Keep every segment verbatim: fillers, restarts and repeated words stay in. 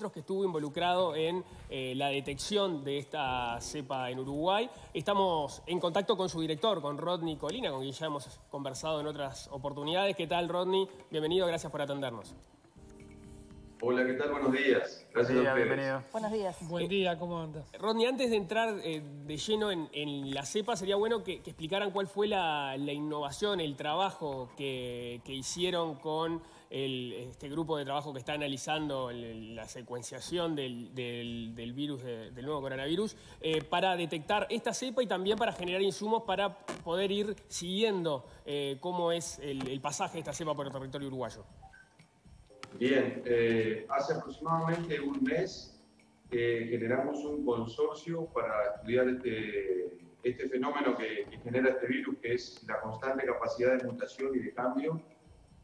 centros que estuvo involucrado en eh, la detección de esta cepa en Uruguay. Estamos en contacto con su director, con Rodney Colina, con quien ya hemos conversado en otras oportunidades. ¿Qué tal, Rodney? Bienvenido, gracias por atendernos. Hola, ¿qué tal? Buenos días. Gracias a ustedes. Bienvenido. Buenos días. Buen día, ¿cómo andas? Rodney, antes de entrar eh, de lleno en, en la cepa, sería bueno que, que explicaran cuál fue la, la innovación, el trabajo que, que hicieron con el, este grupo de trabajo que está analizando el, la secuenciación del, del, del virus, de, del nuevo coronavirus, eh, para detectar esta cepa y también para generar insumos para poder ir siguiendo eh, cómo es el, el pasaje de esta cepa por el territorio uruguayo. Bien, eh, hace aproximadamente un mes eh, generamos un consorcio para estudiar este, este fenómeno que, que genera este virus, que es la constante capacidad de mutación y de cambio,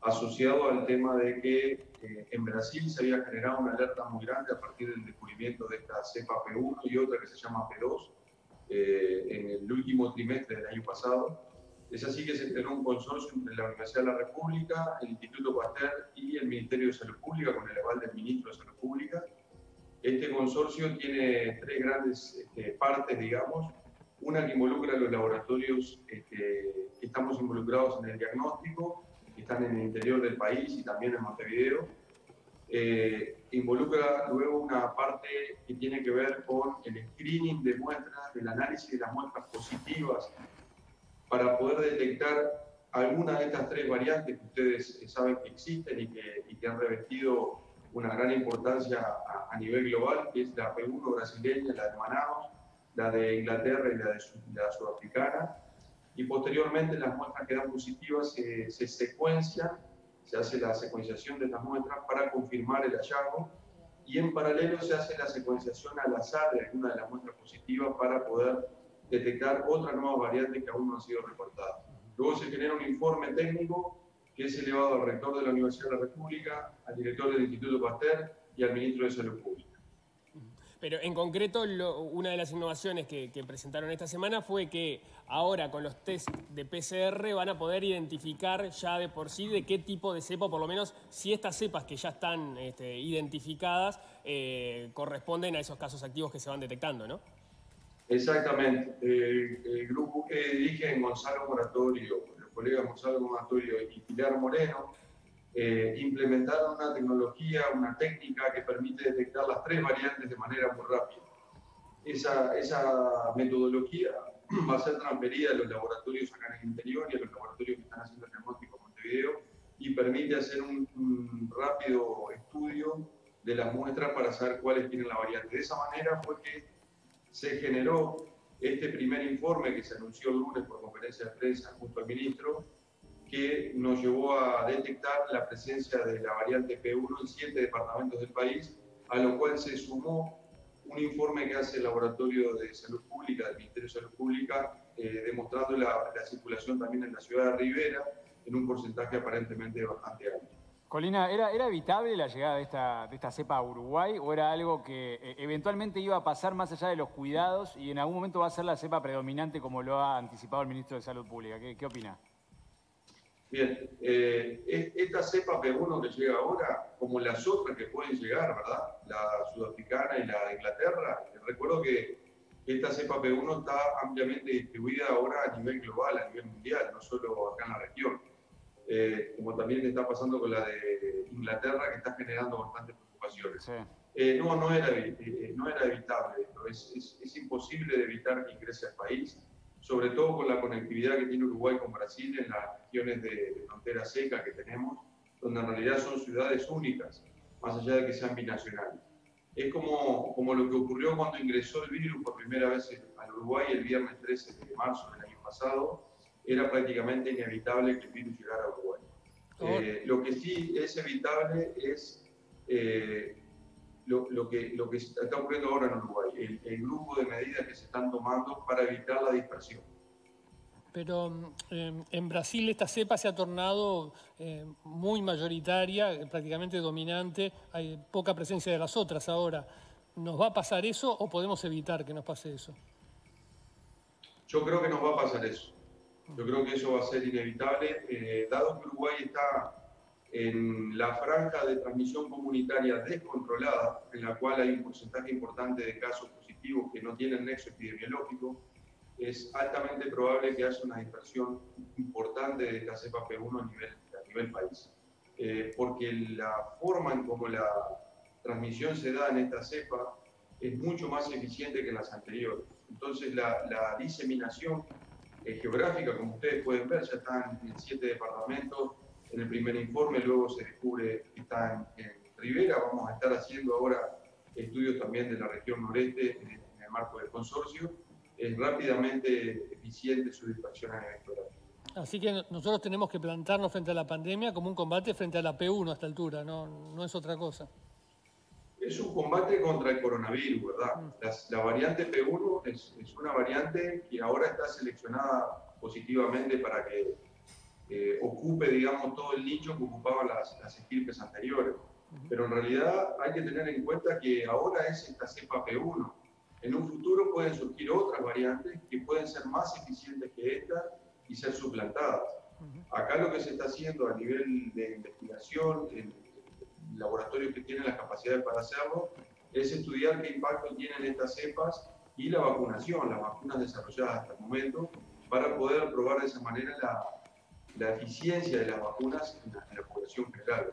asociado al tema de que eh, en Brasil se había generado una alerta muy grande a partir del descubrimiento de esta cepa P uno y otra que se llama P dos eh, en el último trimestre del año pasado. Es así que se generó un consorcio entre la Universidad de la República, el Instituto Pasteur y el Ministerio de Salud Pública, con el aval del Ministro de Salud Pública. Este consorcio tiene tres grandes este, partes, digamos. Una que involucra a los laboratorios este, que estamos involucrados en el diagnóstico, que están en el interior del país y también en Montevideo. Eh, involucra luego una parte que tiene que ver con el screening de muestras, el análisis de las muestras positivas, para poder detectar alguna de estas tres variantes que ustedes saben que existen y que, y que han revestido una gran importancia a, a nivel global, que es la P uno brasileña, la de Manaus, la de Inglaterra y la, de, la sudafricana. Y posteriormente las muestras que dan positivas se, se secuencian, se hace la secuenciación de estas muestras para confirmar el hallazgo, y en paralelo se hace la secuenciación al azar de alguna de las muestras positivas para poder detectar otras nuevas variantes que aún no han sido reportadas. Luego se genera un informe técnico que es elevado al rector de la Universidad de la República, al director del Instituto Pasteur y al ministro de Salud Pública. Pero en concreto, lo, una de las innovaciones que, que presentaron esta semana fue que ahora con los test de P C R van a poder identificar ya de por sí de qué tipo de cepa, por lo menos si estas cepas que ya están este, identificadas eh, corresponden a esos casos activos que se van detectando, ¿no? Exactamente. El, el grupo que dirigen Gonzalo Moratorio, los colegas Gonzalo Moratorio y Pilar Moreno, eh, implementaron una tecnología, una técnica que permite detectar las tres variantes de manera muy rápida. Esa, esa metodología va a ser transferida a los laboratorios acá en el interior y a los laboratorios que están haciendo el diagnóstico en Montevideo y permite hacer un, un rápido estudio de las muestras para saber cuáles tienen la variante. De esa manera fue que se generó este primer informe que se anunció el lunes por conferencia de prensa junto al ministro, que nos llevó a detectar la presencia de la variante P uno en siete departamentos del país, a lo cual se sumó un informe que hace el Laboratorio de Salud Pública, del Ministerio de Salud Pública, eh, demostrando la, la circulación también en la ciudad de Rivera, en un porcentaje aparentemente bastante alto. Colina, ¿era, ¿era evitable la llegada de esta, de esta cepa a Uruguay o era algo que eh, eventualmente iba a pasar más allá de los cuidados y en algún momento va a ser la cepa predominante como lo ha anticipado el ministro de Salud Pública? ¿Qué, qué opina? Bien, eh, esta cepa P uno que llega ahora, como las otras que pueden llegar, ¿verdad? La sudafricana y la de Inglaterra. Recuerdo que esta cepa P uno está ampliamente distribuida ahora a nivel global, a nivel mundial, no solo acá en la región. Eh, como también está pasando con la de Inglaterra, que está generando bastantes preocupaciones. Sí. Eh, no, no era, eh, no era evitable esto, es, es, es imposible de evitar que ingrese al país, sobre todo con la conectividad que tiene Uruguay con Brasil en las regiones de, de frontera seca que tenemos, donde en realidad son ciudades únicas, más allá de que sean binacionales. Es como, como lo que ocurrió cuando ingresó el virus por primera vez al Uruguay el viernes trece de marzo del año pasado. Era prácticamente inevitable que el virus llegara a Uruguay. Eh, lo que sí es evitable es eh, lo, lo, que, lo que está ocurriendo ahora en Uruguay, el, el grupo de medidas que se están tomando para evitar la dispersión. Pero eh, en Brasil esta cepa se ha tornado eh, muy mayoritaria, prácticamente dominante, hay poca presencia de las otras ahora. ¿Nos va a pasar eso o podemos evitar que nos pase eso? Yo creo que nos va a pasar eso. Yo creo que eso va a ser inevitable, eh, dado que Uruguay está en la franja de transmisión comunitaria descontrolada, en la cual hay un porcentaje importante de casos positivos que no tienen nexo epidemiológico, es altamente probable que haya una dispersión importante de esta cepa P uno a nivel, a nivel país. Eh, porque la forma en cómo la transmisión se da en esta cepa es mucho más eficiente que en las anteriores. Entonces la, la diseminación eh, geográfica, como ustedes pueden ver, ya están en siete departamentos en el primer informe, luego se descubre que está en, en Rivera. Vamos a estar haciendo ahora estudios también de la región noreste en el, en el marco del consorcio. Es rápidamente eficiente su dispersión electoral. Así que nosotros tenemos que plantarnos frente a la pandemia como un combate frente a la P uno a esta altura, no, no es otra cosa. Es un combate contra el coronavirus, ¿verdad? Mm. Las, la variante P uno es, es una variante que ahora está seleccionada positivamente para que eh, ocupe, digamos, todo el nicho que ocupaban las, las estirpes anteriores. Mm. Pero en realidad hay que tener en cuenta que ahora es esta cepa P uno. En un futuro pueden surgir otras variantes que pueden ser más eficientes que esta y ser suplantadas. Acá lo que se está haciendo a nivel de investigación, en laboratorios que tienen las capacidades para hacerlo, es estudiar qué impacto tienen estas cepas y la vacunación, las vacunas desarrolladas hasta el momento, para poder probar de esa manera la, la eficiencia de las vacunas en la, en la población general.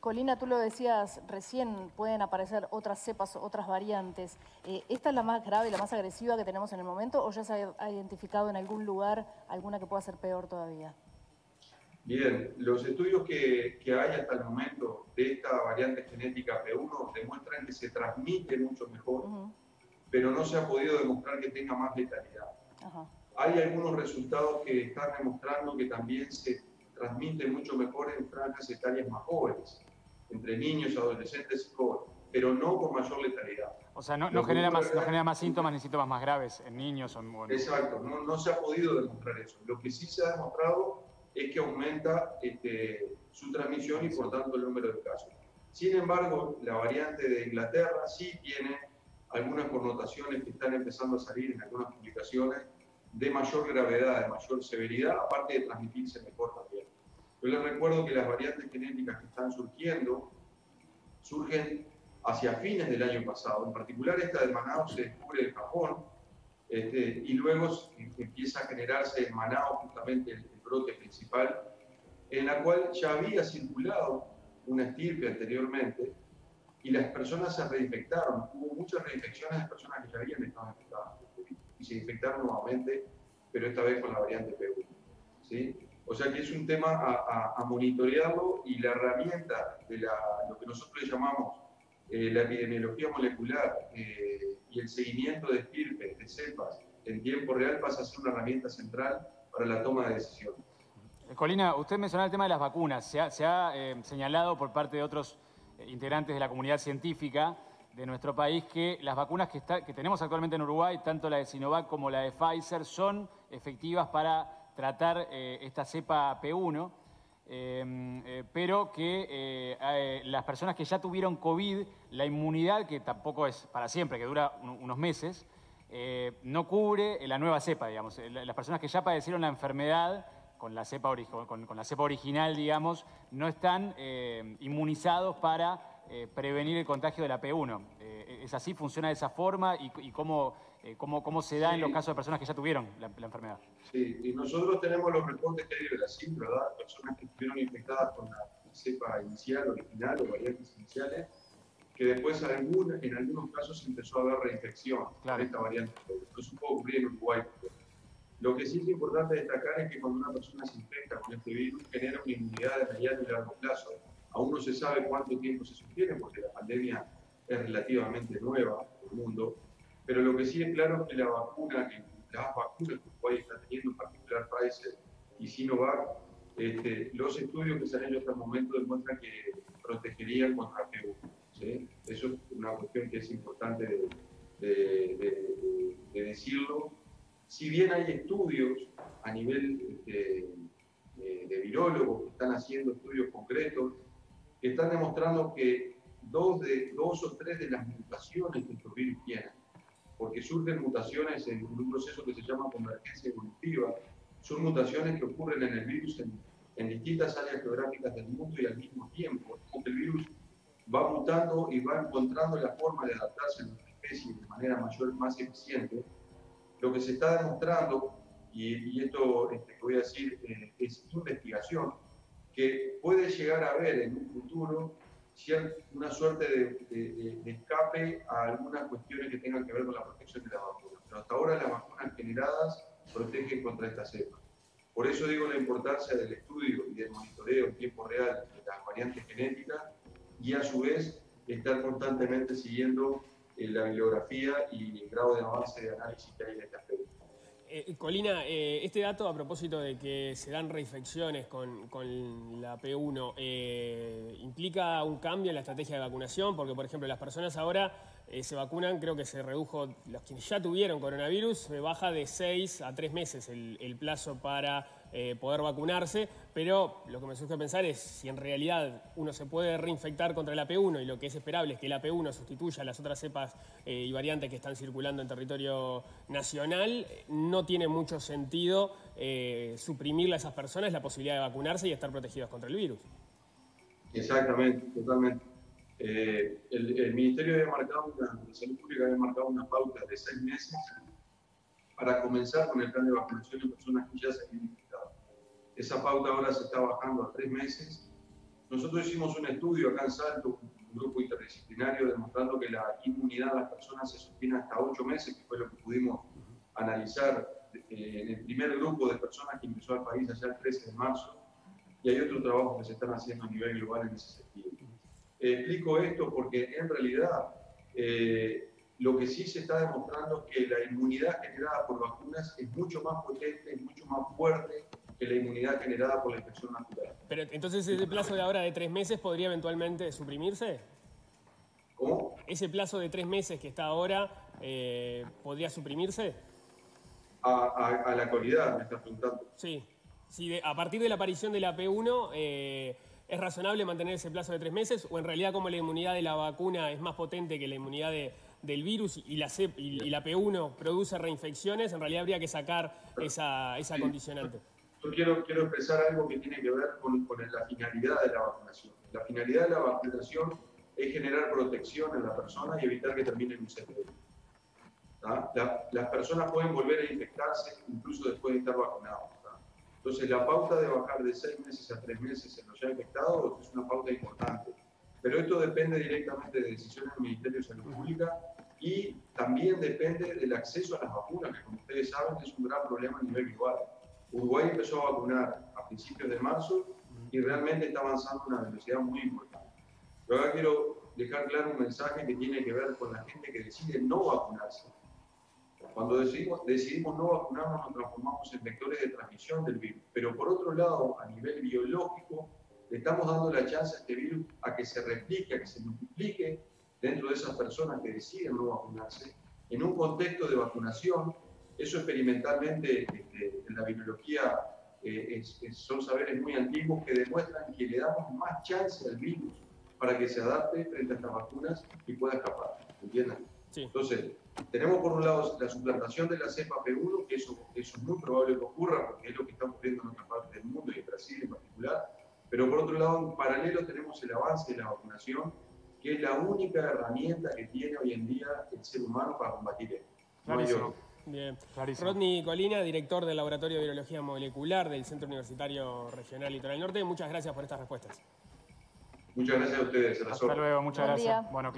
Colina, tú lo decías recién, pueden aparecer otras cepas, otras variantes. Eh, ¿Esta es la más grave, la más agresiva que tenemos en el momento o ya se ha identificado en algún lugar alguna que pueda ser peor todavía? Bien, los estudios que, que hay hasta el momento de esta variante genética P uno demuestran que se transmite mucho mejor, uh-huh. pero no se ha podido demostrar que tenga más letalidad. Uh-huh. Hay algunos resultados que están demostrando que también se transmite mucho mejor en franjas etarias más jóvenes, entre niños, adolescentes y jóvenes, pero no con mayor letalidad. O sea, no, no, genera, más, no genera más síntomas ni síntomas más graves en niños o en... Exacto, no, no se ha podido demostrar eso. Lo que sí se ha demostrado es que aumenta este, su transmisión y por tanto el número de casos. Sin embargo, la variante de Inglaterra sí tiene algunas connotaciones que están empezando a salir en algunas publicaciones de mayor gravedad, de mayor severidad, aparte de transmitirse mejor también. Yo les recuerdo que las variantes genéticas que están surgiendo, surgen hacia fines del año pasado, en particular esta de Manaus se descubre en Japón, este, y luego empieza a generarse en Manaus justamente el, el brote principal, en la cual ya había circulado una estirpe anteriormente, y las personas se reinfectaron, hubo muchas reinfecciones de personas que ya habían estado infectadas. Y se infectaron nuevamente, pero esta vez con la variante P uno, ¿sí? O sea que es un tema a, a, a monitorearlo y la herramienta de la, lo que nosotros le llamamos eh, la epidemiología molecular eh, y el seguimiento de estirpes, de cepas, en tiempo real pasa a ser una herramienta central para la toma de decisiones. Colina, usted mencionaba el tema de las vacunas. Se ha, se ha eh, señalado por parte de otros eh, integrantes de la comunidad científica de nuestro país que las vacunas que, está, que tenemos actualmente en Uruguay, tanto la de Sinovac como la de Pfizer, son efectivas para tratar eh, esta cepa P uno, eh, eh, pero que eh, eh, las personas que ya tuvieron COVID, la inmunidad, que tampoco es para siempre, que dura un, unos meses, eh, no cubre la nueva cepa, digamos. Las personas que ya padecieron la enfermedad con la cepa, ori con, con la cepa original, digamos, no están eh, inmunizados para... Eh, prevenir el contagio de la P uno. Eh, ¿Es así? ¿Funciona de esa forma? ¿Y, y cómo, eh, cómo, cómo se da sí. en los casos de personas que ya tuvieron la, la enfermedad? Sí, y nosotros tenemos los reportes que hay de Brasil, ¿verdad? Personas que estuvieron infectadas con la cepa inicial, original o variantes iniciales, que después alguna, en algunos casos empezó a haber reinfección claro. de esta variante. Eso puede ocurrir en Uruguay. Lo que sí es importante destacar es que cuando una persona se infecta con este virus genera una inmunidad de mediano y largo plazo. Aún no se sabe cuánto tiempo se sostiene porque la pandemia es relativamente nueva en el mundo, pero lo que sí es claro es que la vacuna, que las vacunas que Uruguay está teniendo, en particular Pfizer y Sinovac, este, los estudios que se han hecho hasta el momento demuestran que protegerían contra P uno, ¿sí? Eso es una cuestión que es importante de, de, de, de decirlo. Si bien hay estudios a nivel de, de, de virólogos que están haciendo estudios concretos, están demostrando que dos, de, dos o tres de las mutaciones que estos virus tienen, porque surgen mutaciones en un proceso que se llama convergencia evolutiva, son mutaciones que ocurren en el virus en en distintas áreas geográficas del mundo y al mismo tiempo, como el virus va mutando y va encontrando la forma de adaptarse a nuestra especie de manera mayor, más eficiente, lo que se está demostrando, y, y esto este, que voy a decir eh, es investigación, que puede llegar a ver en un futuro una suerte de, de, de escape a algunas cuestiones que tengan que ver con la protección de las vacunas. Pero hasta ahora las vacunas generadas protegen contra esta cepa. Por eso digo la importancia del estudio y del monitoreo en tiempo real de las variantes genéticas y a su vez estar constantemente siguiendo eh, la bibliografía y el grado de avance de análisis que hay en este aspecto. Eh, Colina, eh, este dato a propósito de que se dan reinfecciones con, con la P uno, eh, ¿implica un cambio en la estrategia de vacunación? Porque, por ejemplo, las personas ahora eh, se vacunan, creo que se redujo, los quienes ya tuvieron coronavirus, se baja de seis a tres meses el, el plazo para eh, poder vacunarse, pero lo que me surge pensar es si en realidad uno se puede reinfectar contra la P uno y lo que es esperable es que la P uno sustituya las otras cepas eh, y variantes que están circulando en territorio nacional, no tiene mucho sentido eh, suprimirle a esas personas la posibilidad de vacunarse y estar protegidos contra el virus. Exactamente, totalmente. Eh, el, el Ministerio de, marcado una, de Salud Pública había marcado una pauta de seis meses para comenzar con el plan de vacunación en personas que ya se habían infectado. Esa pauta ahora se está bajando a tres meses. Nosotros hicimos un estudio acá en Salto, un grupo interdisciplinario, demostrando que la inmunidad de las personas se sostiene hasta ocho meses, que fue lo que pudimos analizar eh, en el primer grupo de personas que ingresó al país allá el trece de marzo, y hay otros trabajos que se están haciendo a nivel global en ese sentido. Eh, explico esto porque en realidad eh, lo que sí se está demostrando es que la inmunidad generada por vacunas es mucho más potente, es mucho más fuerte que la inmunidad generada por la infección natural. Pero entonces ese plazo de ahora de tres meses podría eventualmente suprimirse. ¿Cómo? ¿Ese plazo de tres meses que está ahora eh, podría suprimirse? A, a, a la actualidad, me estás preguntando. Sí, sí de, a partir de la aparición de la P uno, eh, ¿es razonable mantener ese plazo de tres meses? ¿O en realidad como la inmunidad de la vacuna es más potente que la inmunidad de, del virus y la, C, y, y la P uno produce reinfecciones, en realidad habría que sacar esa, esa sí. condicionante? Yo quiero, quiero expresar algo que tiene que ver con, con la finalidad de la vacunación. La finalidad de la vacunación es generar protección en la persona y evitar que termine en un C P V. La, las personas pueden volver a infectarse incluso después de estar vacunados. ¿Tá? Entonces la pauta de bajar de seis meses a tres meses en los ya infectados es una pauta importante. Pero esto depende directamente de decisiones del Ministerio de Salud Pública y también depende del acceso a las vacunas, que como ustedes saben es un gran problema a nivel global. Uruguay empezó a vacunar a principios de marzo y realmente está avanzando a una velocidad muy importante. Pero ahora quiero dejar claro un mensaje que tiene que ver con la gente que decide no vacunarse. Cuando decidimos, decidimos no vacunarnos, nos transformamos en vectores de transmisión del virus. Pero por otro lado, a nivel biológico, le estamos dando la chance a este virus a que se replique, a que se multiplique dentro de esas personas que deciden no vacunarse. En un contexto de vacunación, eso experimentalmente este, en la virología eh, es, es, son saberes muy antiguos que demuestran que le damos más chance al virus para que se adapte frente a estas vacunas y pueda escapar. ¿Entienden? Sí. Entonces, tenemos por un lado la suplantación de la cepa P uno, que eso, eso es muy probable que ocurra, porque es lo que está ocurriendo en otras partes del mundo, y en Brasil en particular, pero por otro lado, en paralelo tenemos el avance de la vacunación, que es la única herramienta que tiene hoy en día el ser humano para combatir esto. Clarísimo. Bien. Clarísimo. Rodney Colina, director del Laboratorio de Virología Molecular del Centro Universitario Regional Litoral Norte, muchas gracias por estas respuestas. Muchas gracias a ustedes. Hasta luego, muchas gracias. Bueno, claro.